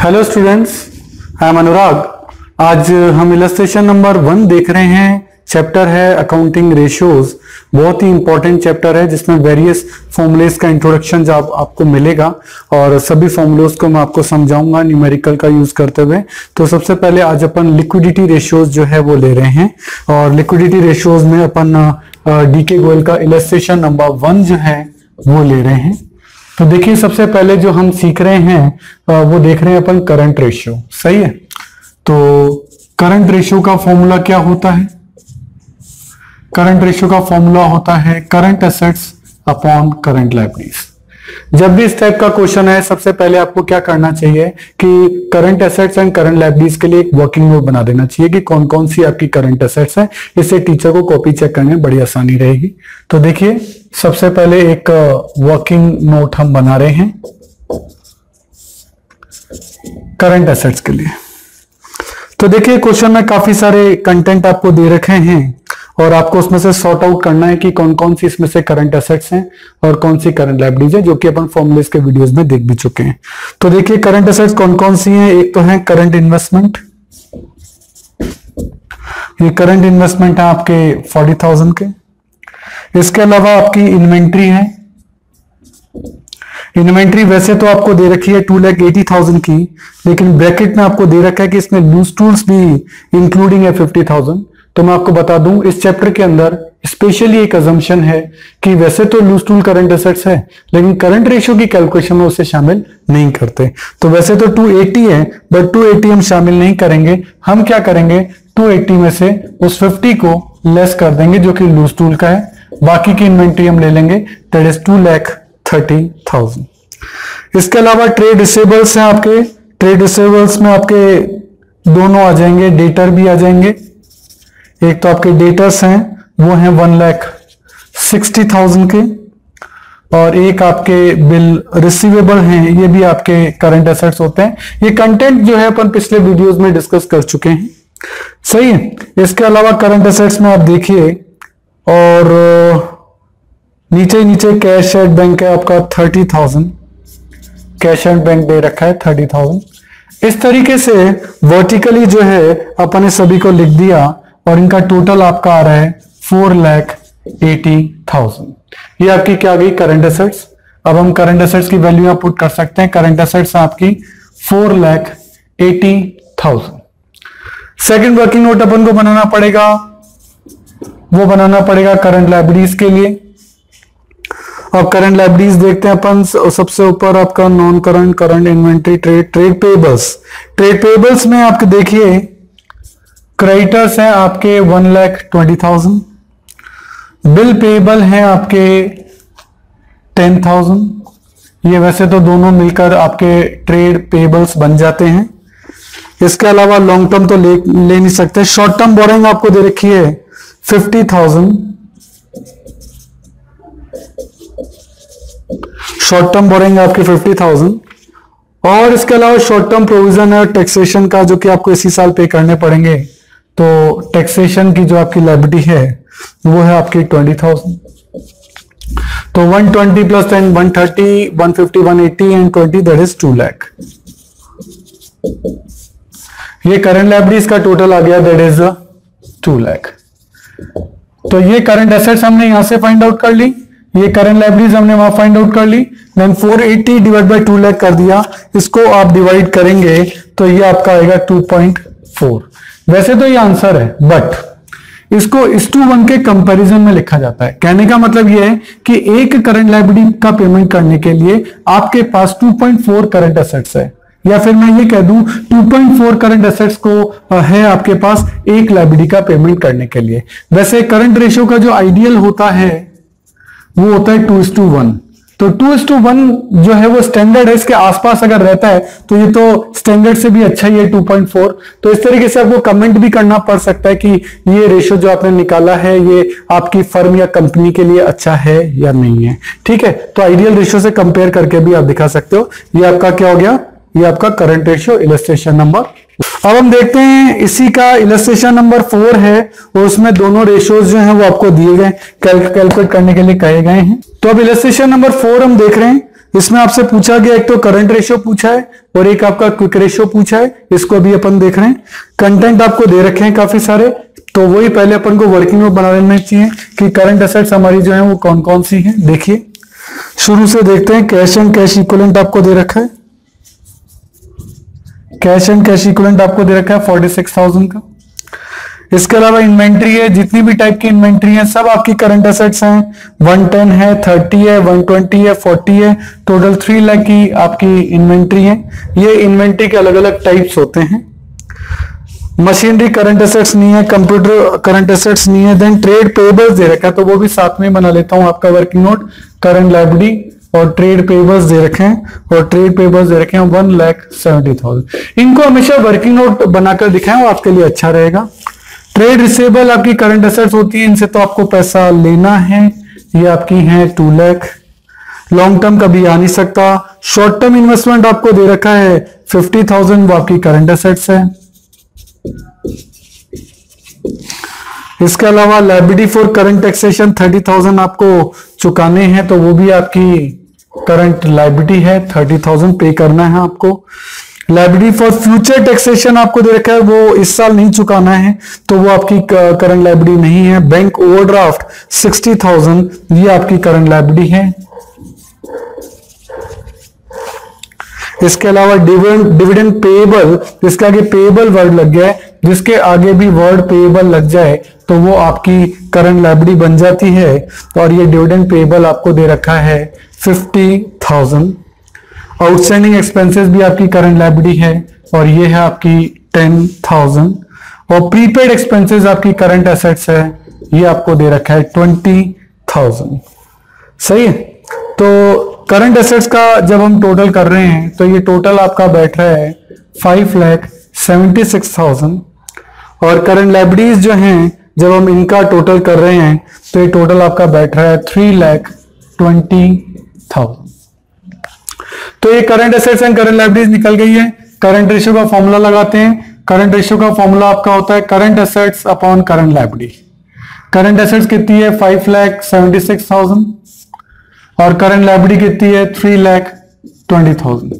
Hello students, I am Anurag. आज हम illustration number 1 देख रहे हैं। चैप्टर है अकाउंटिंग रेशियोज। बहुत ही इंपॉर्टेंट चैप्टर है जिसमें वेरियस फॉर्मूलेस का इंट्रोडक्शन आपको मिलेगा और सभी फॉर्मूलोज को मैं आपको समझाऊंगा न्यूमेरिकल का यूज करते हुए। तो सबसे पहले आज अपन लिक्विडिटी रेशियोज जो है वो ले रहे हैं और लिक्विडिटी रेशियोज में अपन डी के गोयल का इलस्ट्रेशन नंबर 1 जो है वो ले रहे हैं। तो देखिए, सबसे पहले जो हम सीख रहे हैं वो देख रहे हैं अपन करंट रेशियो, सही है। तो करंट रेशियो का फॉर्मूला क्या होता है? करंट रेशियो का फॉर्मूला होता है current assets upon current liabilities. जब भी इस टाइप का क्वेश्चन है, सबसे पहले आपको क्या करना चाहिए कि current assets and current liabilities के लिए एक वर्किंग नोट बना देना चाहिए कि कौन कौन सी आपकी करंट एसेट्स है। इससे टीचर को कॉपी चेक करने में बड़ी आसानी रहेगी। तो देखिए, सबसे पहले एक वर्किंग नोट हम बना रहे हैं करंट एसेट्स के लिए। तो देखिए, क्वेश्चन में काफी सारे कंटेंट आपको दे रखे हैं और आपको उसमें से सॉर्ट आउट करना है कि कौन कौन सी इसमें से करंट एसेट्स हैं और कौन सी करंट लायबिलिटीज है, जो कि अपन फॉर्मूलेस के वीडियोस में देख भी चुके हैं। तो देखिए, करंट एसेट्स कौन कौन सी हैं। एक तो है करंट इन्वेस्टमेंट। ये करंट इन्वेस्टमेंट है आपके 40,000 के। इसके अलावा आपकी इन्वेंट्री है। इन्वेंट्री वैसे तो आपको दे रखी है 2,80,000 की, लेकिन ब्रैकेट में आपको दे रखा है कि इसमें लूज टूल्स भी इंक्लूडिंग है 50,000। तो मैं आपको बता दूं, इस चैप्टर के अंदर स्पेशली एक अजम्पशन है कि वैसे तो लूज टूल करंट एसेट्स है, लेकिन करंट रेशियो की कैलकुलेशन में उसे शामिल नहीं करते। तो वैसे तो 280 है, बट 280 हम शामिल नहीं करेंगे। हम क्या करेंगे, 280 में से उस 50 को लेस कर देंगे जो कि लूज टूल का है। बाकी की इन्वेंट्री हम ले लेंगे, दैट इज 2,30,000। इसके अलावा ट्रेड रिसीवेबल्स हैं आपके। ट्रेड रिसीवेबल्स में आपके दोनों आ जाएंगे, डेटर भी आ जाएंगे। एक तो आपके डेटर्स हैं, वो हैं 1,60,000 के, और एक आपके बिल रिसीवेबल हैं, ये भी आपके करंट एसेट्स होते हैं। ये कंटेंट जो है अपन पिछले वीडियोस में डिस्कस कर चुके हैं, सही है। इसके अलावा करंट एसेट्स में आप देखिए, और नीचे नीचे कैश एट बैंक है आपका 30,000। कैश एट बैंक दे रखा है 30,000। इस तरीके से वर्टिकली जो है अपन ने सभी को लिख दिया और इनका टोटल आपका आ रहा है 4,80,000। ये आपकी क्या आ गई, करंट एसेट्स। अब हम करंट एसेट्स की वैल्यू आप पुट कर सकते हैं। करंट एसेट्स आपकी 4,80,000। सेकेंड वर्किंग नोट अपन को बनाना पड़ेगा, वो बनाना पड़ेगा करंट लायबिलिटीज के लिए। अब करंट लायबिलिटीज देखते हैं अपन। सबसे ऊपर आपका non current, current inventory, trade, trade payables. Trade payables में आपके देखिए, क्रेडिटर्स हैं आपके 1,20,000। बिल पेबल हैं आपके 10,000। ये वैसे तो दोनों मिलकर आपके ट्रेड पेबल्स बन जाते हैं। इसके अलावा लॉन्ग टर्म तो ले नहीं सकते। शॉर्ट टर्म बोरिंग आपको दे रखी है 50,000। शॉर्ट टर्म बोरिंग आपकी 50,000, और इसके अलावा शॉर्ट टर्म प्रोविजन है टैक्सेशन का, जो कि आपको इसी साल पे करने पड़ेंगे। तो टैक्सेशन की जो आपकी लायबिलिटी है वो है आपकी 20,000। तो 120 प्लस 10, 130, 150, 180 एंड 20, दैट इज 2,00,000। ये करंट लायबिलिटीज का टोटल आ गया, दैट इज 2,00,000। तो ये करंट एसेट्स हमने यहां से फाइंड आउट कर ली, ये करंट लायबिलिटीज हमने वहां फाइंड आउट कर ली। देन 480 डिवाइड बाय 2,00,000 कर दिया। इसको आप डिवाइड करेंगे तो ये आपका आएगा 2.4। वैसे तो ये आंसर है, बट इसको इस 1 के कंपैरिजन में लिखा जाता है। कहने का मतलब ये है कि एक करंट लायबिलिटी का पेमेंट करने के लिए आपके पास 2.4 करंट एसेट्स है, या फिर मैं ये कह दूं 2.4 करंट एसेट्स को है आपके पास एक लायबिलिटी का पेमेंट करने के लिए। वैसे करंट रेशियो का जो आइडियल होता है वो होता है 2:1। तो 2:1 जो है वो स्टैंडर्ड है, इसके आसपास अगर रहता है तो ये तो स्टैंडर्ड से भी अच्छा ही है 2.4। तो इस तरीके से आपको कमेंट भी करना पड़ सकता है कि ये रेशियो जो आपने निकाला है ये आपकी फर्म या कंपनी के लिए अच्छा है या नहीं है, ठीक है। तो आइडियल रेशियो से कंपेयर करके भी आप दिखा सकते हो। ये आपका क्या हो गया, ये आपका करंट रेशियो इलस्ट्रेशन नंबर। अब हम देखते हैं इसी का इलस्ट्रेशन नंबर 4 है, और उसमें दोनों रेशियोज जो हैं वो आपको दिए गए, कैलकुलेट करने के लिए कहे गए हैं। तो अब इलस्ट्रेशन नंबर 4 हम देख रहे हैं। इसमें आपसे पूछा गया एक तो करंट रेशियो पूछा है और एक आपका क्विक रेशियो पूछा है, इसको अभी अपन देख रहे हैं। कंटेंट आपको दे रखे हैं काफी सारे, तो वही पहले अपन को वर्किंग में बना लेना चाहिए कि करंट असेट्स हमारी जो है वो कौन कौन सी है। देखिए शुरू से देखते हैं, कैश एंड कैश इक्विवेलेंट आपको दे रखा है, कैश एंड कैश इक्विवेलेंट आपको दे रखा है 46,000 का। इसके अलावा इन्वेंट्री है, जितनी भी टाइप की इन्वेंट्री है सब आपकी करंट असेट्स हैं। 110 है, 30 है, 120 है, 40 है, टोटल 3 लाख की आपकी इन्वेंट्री है। ये इन्वेंट्री के अलग अलग टाइप्स होते हैं। मशीनरी करंट असेट्स नहीं है, कंप्यूटर करंट असेट्स नहीं है। देन ट्रेड पेबल्स दे रखा है, तो वो भी साथ में बना लेता हूं आपका वर्किंग नोट। करंट लायबिलिटी और ट्रेड पेबल्स दे रखे हैं, और ट्रेड पेबल्स दे रखे हैं 1,70,000। इनको हमेशा वर्किंग नोट बनाकर दिखाएं, वो आपके लिए अच्छा रहेगा। ट्रेड रिसीवेबल आपकी करंट असेट्स होती है, इनसे तो आपको पैसा लेना है। ये आपकी है 2 लाख। लॉन्ग टर्म कभी आ नहीं सकता। शॉर्ट टर्म इन्वेस्टमेंट आपको दे रखा है 50,000, वो आपकी करंट असेट्स है। इसके अलावा लायबिलिटी फॉर करंट टैक्सेशन 30,000 आपको चुकाने हैं, तो वो भी आपकी करंट लायबिलिटी है। 30,000 पे करना है आपको। लायबिलिटी फॉर फ्यूचर टैक्सेशन आपको दे रखा है, वो इस साल नहीं चुकाना है तो वो आपकी करंट लायबिलिटी नहीं है। बैंक ओवरड्राफ्ट 60,000, ये आपकी करंट लायबिलिटी है। इसके अलावा डिविडेंड पेएबल, इसके आगे पेएबल वर्ड लग गया है, जिसके आगे भी वर्ड पेएबल लग जाए तो वो आपकी करंट लायबिलिटी बन जाती है। और ये डिविडेंड पेएबल आपको दे रखा है 50,000। आउटस्टैंडिंग एक्सपेंसेस भी आपकी करंट लायबिलिटी है, और ये है आपकी 10,000। और प्रीपेड एक्सपेंसेस आपकी करंट एसेट्स है, ये आपको दे रखा है 20,000। सही है। तो करंट एसेट्स का जब हम टोटल कर रहे हैं तो ये टोटल आपका बैठ रहा है 5,76,000। और करंट लायबिलिटीज जो हैं जब हम इनका टोटल कर रहे हैं तो ये टोटल आपका बैठ रहा है 3,20,000। तो ये current assets and current liabilities निकल गई है। करंट रेशियो का फॉर्मूला लगाते हैं। करंट रेशियो का फॉर्मूला आपका होता है current assets upon current liability. Current assets कितनी है 5,76,000 और करंट लायबिलिटी कितनी है 3,20,000।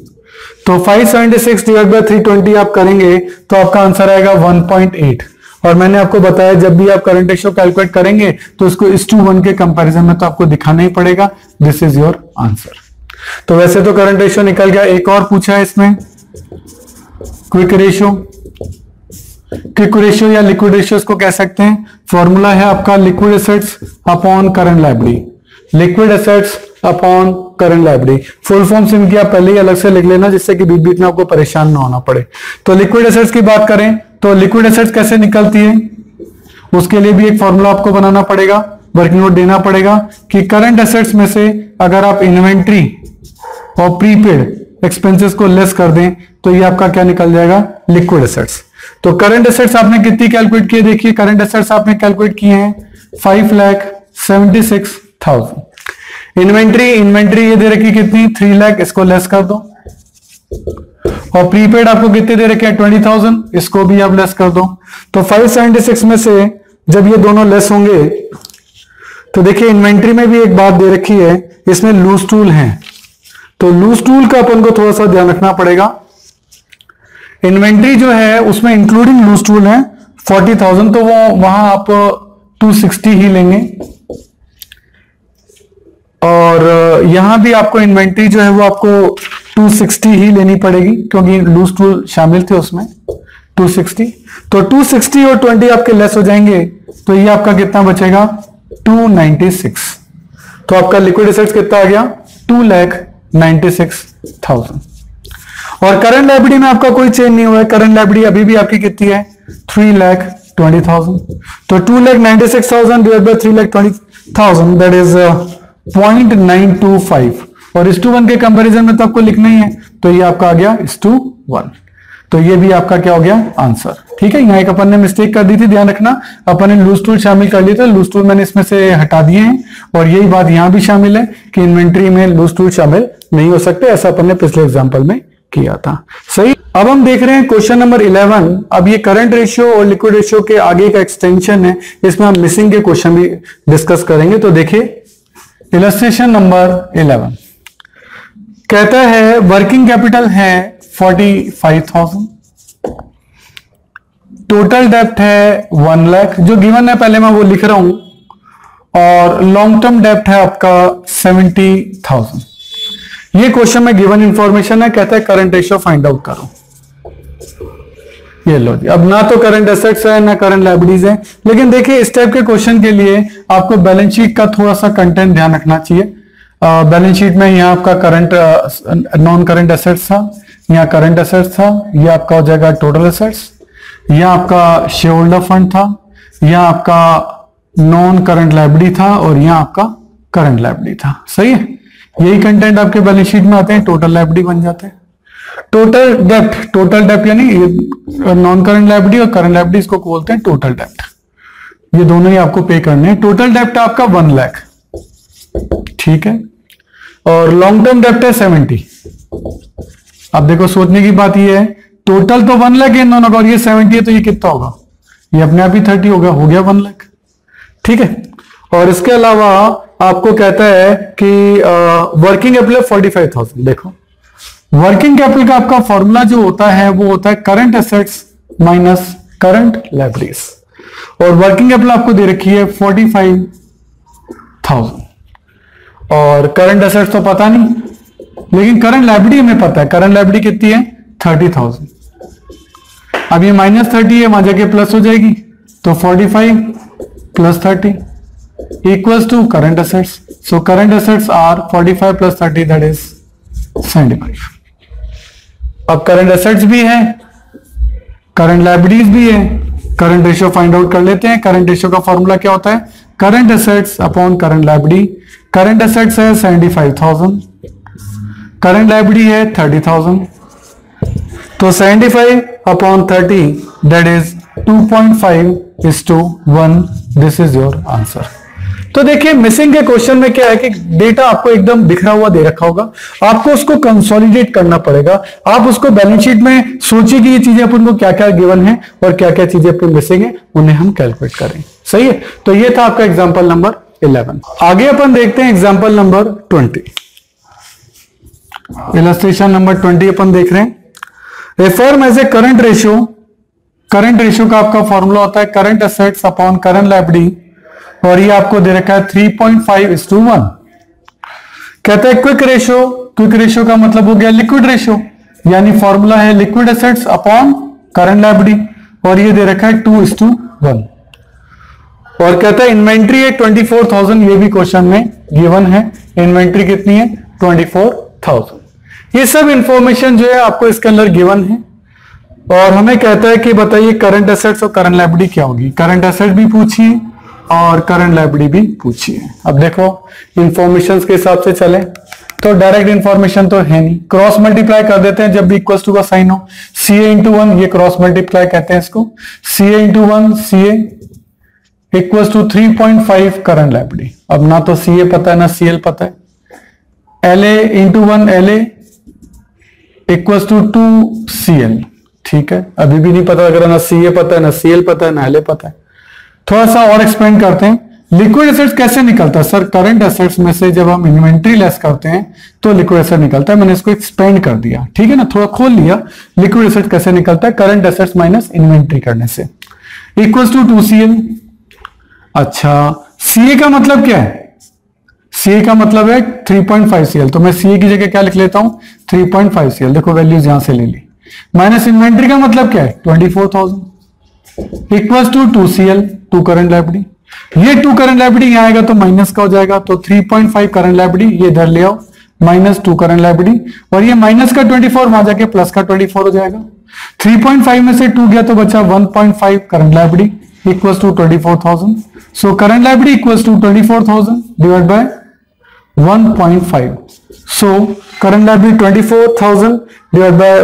तो 576 डिवाइड बाय 320 आप करेंगे तो आपका आंसर आएगा 1.8। और मैंने आपको बताया जब भी आप करंट रेशियो कैलकुलेट करेंगे तो इसको इस टू वन के कंपेरिजन में तो आपको दिखाना ही पड़ेगा। This is your answer. तो वैसे तो करंट रेशियो निकल गया। एक और पूछा है इसमें क्विक रेशियो। क्विक रेशियो या लिक्विड रेशियो इसको कह सकते हैं। फॉर्मूला है आपका liquid assets upon current liability. Liquid assets upon current liability, full forms इनकी आप पहले ही अलग से लिख लेना जिससे कि बीच बीच में आपको परेशान ना होना पड़े। तो लिक्विड एसेट्स की बात करें तो लिक्विड एसेट्स कैसे निकलती है उसके लिए भी एक फॉर्मूला आपको बनाना पड़ेगा, वर्किंग नोट देना पड़ेगा कि करंट एसेट्स में से अगर आप इन्वेंट्री और प्रीपेड एक्सपेंसेस को लेस कर दें तो ये आपका क्या निकल जाएगा लिक्विड एसेट्स। तो करंट एसेट्स आपने कितनी कैलकुलेट किए, देखिए करंट एसेट्स आपने कैलकुलेट किए हैं 5,76,000। इन्वेंट्री ये दे रखी कितनी 3 लाख, इसको लेस कर दो। और प्रीपेड आपको कितने दे रखे हैं 20,000, इसको भी आप लेस कर दो। तो 576 में से जब ये दोनों लेस होंगे तो देखिए इन्वेंट्री में भी एक बात दे रखी है, इसमें लूज टूल है, तो लूज टूल का अपन को थोड़ा सा ध्यान रखना पड़ेगा। इन्वेंट्री जो है उसमें इंक्लूडिंग लूज टूल है 40,000, तो वो वहां आप 260 ही लेंगे। और यहां भी आपको इन्वेंट्री जो है वो आपको 260 ही लेनी पड़ेगी क्योंकि लूज टूल शामिल थे उसमें 260। तो 260 और 20 आपके लेस हो जाएंगे तो ये आपका कितना बचेगा 296। तो आपका लिक्विड एसेट्स कितना आ गया 2,96,000। और करंट लायबिलिटी में आपका कोई चेंज नहीं हुआ है, करंट लायबिलिटी अभी भी आपकी कितनी है 3,20,000। तो 2,96,000 डिवाइड बाय 3,20,000 दैट इज 0.925। और इस टू वन के कंपेरिजन में तो आपको लिखना ही है, तो ये आपका आ गया इस टू वन। तो ये भी आपका क्या हो गया आंसर। ठीक है, यहाँ एक अपन ने मिस्टेक कर दी थी, ध्यान रखना, अपन ने लूज टूल शामिल कर लिए थे, लूज टूल मैंने इसमें से हटा दिए हैं। और यही बात यहाँ भी शामिल है कि इन्वेंट्री में लूज टूल शामिल नहीं हो सकते, ऐसा अपन ने पिछले एग्जाम्पल में किया था। सही। अब हम देख रहे हैं क्वेश्चन नंबर 11। अब ये करंट रेशियो और लिक्विड रेशियो के आगे का एक्सटेंशन है, इसमें हम मिसिंग के क्वेश्चन भी डिस्कस करेंगे। तो देखिए इलस्ट्रेशन नंबर 11, कहता है वर्किंग कैपिटल है 45,000, टोटल डेप्ट है 1 लाख जो गिवन है पहले मैं वो लिख रहा हूं, और लॉन्ग टर्म डेप्ट है आपका 70,000। ये क्वेश्चन में गिवन इंफॉर्मेशन है, कहता है करंट रेशियो फाइंड आउट करो। ये लो जी, अब ना तो करंट एसेट्स है ना करंट लायबिलिटीज है, लेकिन देखिए इस टाइप के क्वेश्चन के लिए आपको बैलेंस शीट का थोड़ा सा कंटेंट ध्यान रखना चाहिए। बैलेंस शीट में यहाँ आपका करंट नॉन करंट एसेट्स था, यहाँ करंट एसेट्स था, यह आपका हो जाएगा टोटल एसेट्स, यह आपका शेयर होल्डर फंड था, यह आपका नॉन करंट लायबिलिटी था और यहाँ आपका करंट लायबिलिटी था। सही है, यही कंटेंट आपके बैलेंस शीट में आते हैं, टोटल लायबिलिटी बन जाते हैं। टोटल डेप्ट यानी नॉन करंट लायबिलिटी और करंट लायबिलिटी इसको बोलते हैं टोटल डेप्ट, ये दोनों ही आपको पे करने हैं। टोटल डेप्ट आपका 1 लाख, ठीक है, और लॉन्ग टर्म डेप्ट है 70। अब देखो सोचने की बात ये है, टोटल तो 1 लाख है नॉन और ये 70 है, तो ये कितना होगा, ये अपने आप ही 30 होगा, हो गया 1 लाख। ठीक है, और इसके अलावा आपको कहता है कि वर्किंग कैपिटल 45,000। देखो वर्किंग कैपिटल का आपका फॉर्मूला जो होता है वो होता है current assets minus current liabilities, और वर्किंग कैपिटल आपको दे रखी है 45,000, और करंट एसेट्स तो पता नहीं, लेकिन करंट लायबिलिटी हमें पता है, करंट लायबिलिटी कितनी है 30,000। अब ये -30 है, वहां जाके प्लस हो जाएगी, तो 45 + 30 equals to current assets. So current assets are 45 + 30 that is 75। अब करंट एसेट्स भी है, करंट लायबिलिटीज भी है, करंट रेशियो फाइंड आउट कर लेते हैं। करंट रेशियो का फॉर्मूला क्या होता है, current assets upon current liability. Current assets है 75,000, करंट लायबिलिटी है 30,000, तो 75 / 30 that is 2.5:1, this is your answer. तो देखिए मिसिंग के क्वेश्चन में क्या है कि डेटा आपको एकदम बिखरा हुआ दे रखा होगा, आपको उसको कंसोलिडेट करना पड़ेगा। आप उसको बैलेंस शीट में सोचिए कि ये चीजें अपन को क्या क्या गिवन है और क्या क्या चीजें अपन मिसिंग है, उन्हें हम कैलकुलेट करें। सही है, तो ये था आपका एग्जाम्पल नंबर 11। आगे अपन देखते हैं एग्जाम्पल नंबर 20, इलस्ट्रेशन नंबर 20 अपन देख रहे हैं। A firm has a current ratio, current ratio का आपका फॉर्मूला होता है current assets upon current liability, और ये आपको दे रखा है 3.5:1। कहता है क्विक रेशियो, क्विक रेशियो का मतलब हो गया लिक्विड रेशियो, यानी फॉर्मूला है liquid assets upon current liability, और ये दे रखा है 2:1। और कहता है इन्वेंट्री है 24,000, ये भी क्वेश्चन में गिवन है, इन्वेंट्री कितनी है 24,000। ये सब इंफॉर्मेशन जो है आपको इसके अंदर गिवन है, और हमें कहता है कि बताइए करंट एसेट्स और करंट लायबिलिटी क्या होगी। करंट एसेट भी पूछिए और करंट लायबिलिटी भी पूछिए। अब देखो इंफॉर्मेशन के हिसाब से चले तो डायरेक्ट इंफॉर्मेशन तो है नहीं, क्रॉस मल्टीप्लाई कर देते हैं जब भी इक्वल टू का साइन हो। CA × 1, ये क्रॉस मल्टीप्लाई कहते हैं इसको। CA × 1 CA = 3.5 current liability. अब ना तो CA पता है ना CL पता है। LA × 1 LA = 2 CL, ठीक है, अभी भी नहीं पता लग रहा, ना CA पता है ना CL पता है ना LA पता है। थोड़ा सा और एक्सप्लेन करते हैं, लिक्विड एसेट्स कैसे निकलता है सर, करंट एसेट्स में से जब हम इन्वेंट्री लेस करते हैं तो लिक्विड एसेट निकलता है। मैंने इसको एक्सपेंड कर दिया, ठीक है ना, थोड़ा खोल लिया। लिक्विड एसेट कैसे निकलता है, करंट एसेट्स माइनस इन्वेंट्री करने से, = 2 CL। अच्छा, सीए का मतलब क्या है, सीए का मतलब है 3.5 CL, तो मैं सीए की जगह क्या लिख लेता हूं 3.5 CL। देखो वैल्यूज यहां से ले ली। माइनस इन्वेंट्री का मतलब क्या है 24,000 = 2 CL, 2 करंट लायबिलिटी। ये 2 करंट लायबिलिटी यहाँ आएगा तो माइनस का हो जाएगा, तो 3.5 करंट लायबिलिटी, ये इधर ले आओ -2 करंट लायबिलिटी, और ये माइनस का 24 वहां जाके प्लस का 24 हो जाएगा। 3.5 में से 2 गया तो बचा 1.5 current liability = 24,000। So current liability = 24,000 / 1.5। So current liability 24,000 /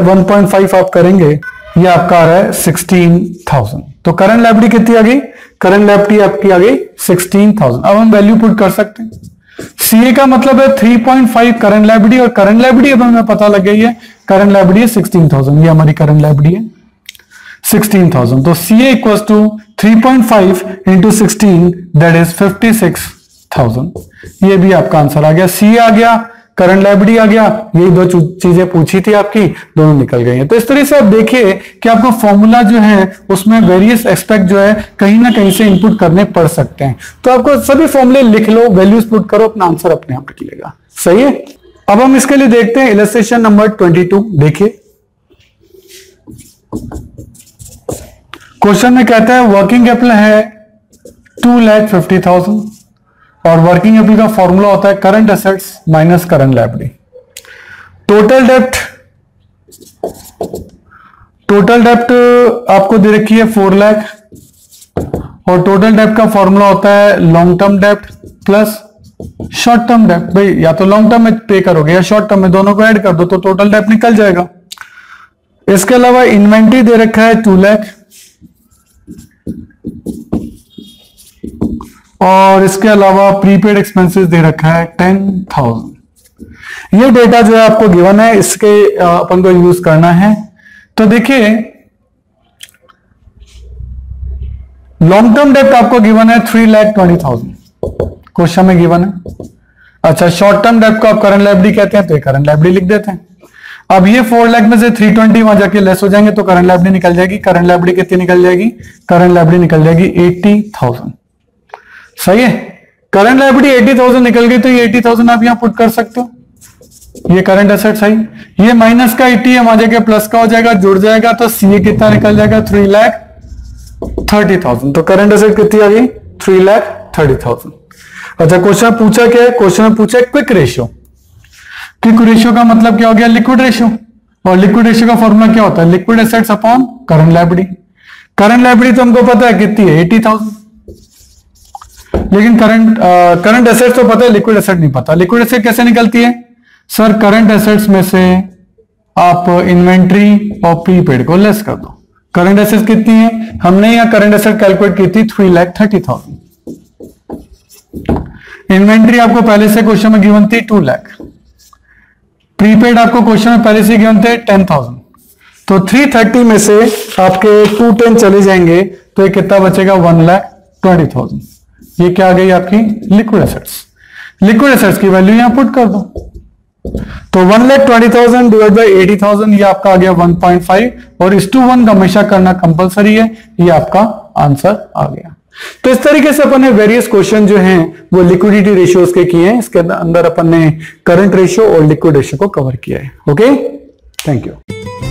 1.5 आप करेंगे, ये आपका आ रहा है 16,000। तो करंट लायबिलिटी कितनी आ गई, करंट लायबिलिटी आपकी आ गई 16,000। अब हम वैल्यू पुट कर सकते हैं। सीए का मतलब है 3.5 करंट लायबिलिटी, और करंट लायबिलिटी अब हमें पता लग गई है, करंट लायबिलिटी 16,000, ये हमारी करंट लायबिलिटी है 16,000। तो सीए = 3.5 × 16 दैट इज 56,000। ये भी आपका आंसर आ गया। सीए आ गया करंट लायबिलिटी आ गया, यही दो चीजें पूछी थी आपकी, दोनों निकल गई हैं। तो इस तरह से आप देखिए कि आपको फॉर्मूला जो है उसमें वेरियस एस्पेक्ट जो है कहीं ना कहीं से इनपुट करने पड़ सकते हैं। तो आपको सभी फॉर्मूले लिख लो, वैल्यूज पुट करो, अपना आंसर अपने आप निकलेगा। सही है। अब हम इसके लिए देखते हैं इलस्ट्रेशन नंबर 22। देखिए क्वेश्चन में कहता है वर्किंग कैपिटल है 2,50,000 और वर्किंग कैपिटल का फॉर्मूला होता है current assets minus current liability. Total डेप्ट आपको दे रखी है 4 लाख और टोटल डेप्ट का फॉर्मूला होता है लॉन्ग टर्म डेप्ट प्लस शॉर्ट टर्म डेप्ट। भाई या तो लॉन्ग टर्म में पे करोगे या शॉर्ट टर्म में, दोनों को ऐड कर दो तो टोटल डेप्ट निकल जाएगा। इसके अलावा इन्वेंट्री दे रखा है 2 लाख और इसके अलावा प्रीपेड एक्सपेंसेस दे रखा है 10,000। ये डेटा जो है आपको गिवन है, इसके अपन को यूज करना है। तो देखिए लॉन्ग टर्म डेप्ट आपको गिवन है 3,20,000 क्वेश्चन में गिवन है। अच्छा, शॉर्ट टर्म डेप्ट को आप करंट लायबिलिटी कहते हैं तो ये करंट लायबिलिटी लिख देते हैं। अब ये 4 लाख में से 320 वहां जाके लेस हो जाएंगे तो करंट लायबिलिटी निकल जाएगी। करंट लायबिलिटी कितनी निकल जाएगी? करंट लायबिलिटी निकल जाएगी 80,000। सही है। करंट लायबिलिटी 80,000 निकल गई तो ये 80,000 आप यहां पुट कर सकते हो। ये करंट एसेट सही, ये माइनस का 80 है, माजे के प्लस का हो जाएगा, जुड़ जाएगा तो सीए कितना निकल जाएगा? 3,30,000। तो करंट एसेट कितनी आ गई? 3,30,000। अच्छा, क्वेश्चन पूछा क्या है? क्वेश्चन में पूछा क्विक रेशियो। क्विक रेशियो का मतलब क्या हो गया? Liquid ratio. और लिक्विड रेशियो का फॉर्मूला क्या होता है? Liquid assets upon current liability. Current liability तो हमको पता है कितनी है, 80,000, लेकिन करंट एसेट्स तो पता है, लिक्विड एसेट नहीं पता। लिक्विड एसेट कैसे निकलती है? सर करंट एसेट्स में से आप इन्वेंट्री और प्रीपेड को लेस कर दो। करंट एसेट्स कितनी है? हमने यहाँ करंट एसेट कैलकुलेट की थी 3,30,000। इन्वेंट्री आपको पहले से क्वेश्चन में गिवन थी 2 लाख। प्रीपेड आपको क्वेश्चन में पहले से गिवन थे 10,000। तो 330 में से आपके 210 चले जाएंगे तो ये कितना बचेगा? 1,20,000। ये क्या आ गई आपकी? Liquid assets. लिक्विड एसेट्स की वैल्यू यहां पुट कर दो तो 1,20,000 डिवाइड बाई 80,000, ये आपका आ गया 1.5 और इस टू 1 हमेशा करना कंपलसरी है। ये आपका आंसर आ गया। तो इस तरीके से अपन ने वेरियस क्वेश्चन जो हैं वो लिक्विडिटी रेशियोज के किए हैं। इसके अंदर अपन ने करंट रेशियो और लिक्विड रेशियो को कवर किया है। Okay, thank you.